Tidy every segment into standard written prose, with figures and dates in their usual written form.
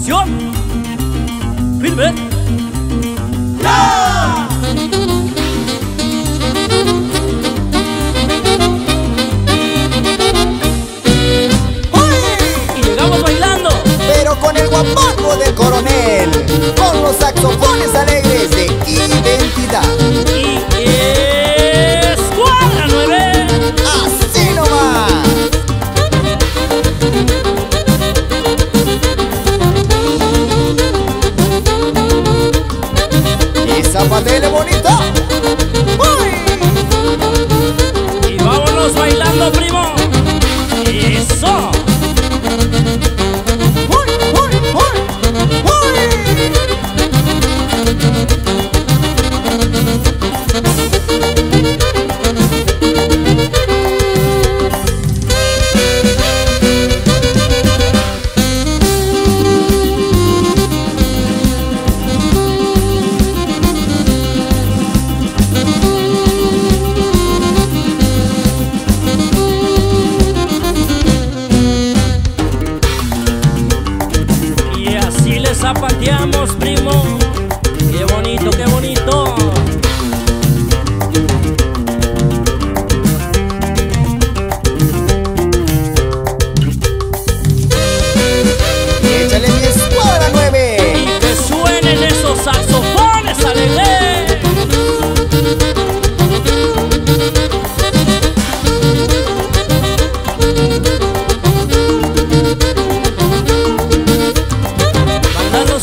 canción. ¡Firme! ¡Ya! ¡Uy! Y llegamos bailando, pero con el guapango del coronel, con los saxofones alegres de Identidad. ¡Zapatele bonito! ¡Uy! Y vámonos bailando, primo. ¡Eso! ¡Uy, uy, uy, zapateamos, primo! ¡Qué bonito, qué bonito! ¡Échale mi escuadra 9! ¡Y que suenen esos saxofones, alegre!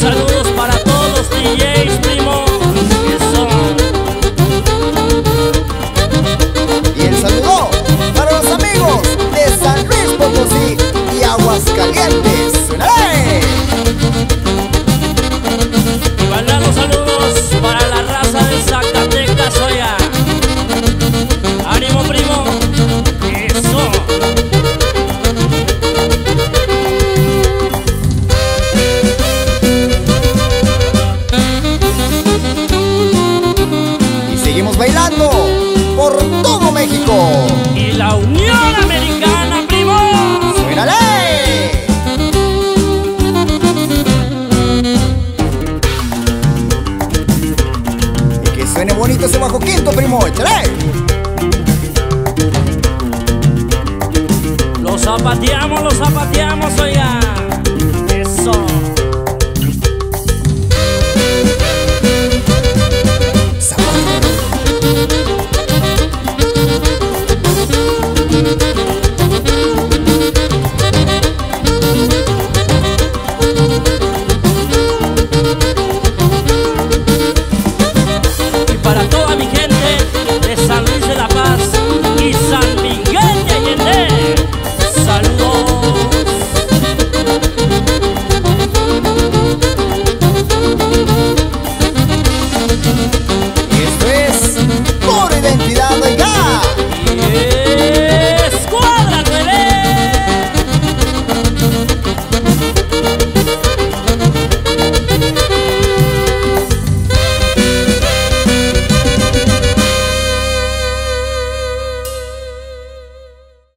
Saludos para todos los DJs, primo. Eso. Y el saludo para los amigos de San Luis Potosí y Aguascalientes. ¡Hey! Y mandando saludos para la raza de Zacatecas, Soya. ¡Ánimo, primo! ¡Eso! Seguimos bailando por todo México y la Unión Americana, primo. ¡Suénale! Y que suene bonito ese bajo quinto, primo. ¡Échale! Los zapateamos, oiga.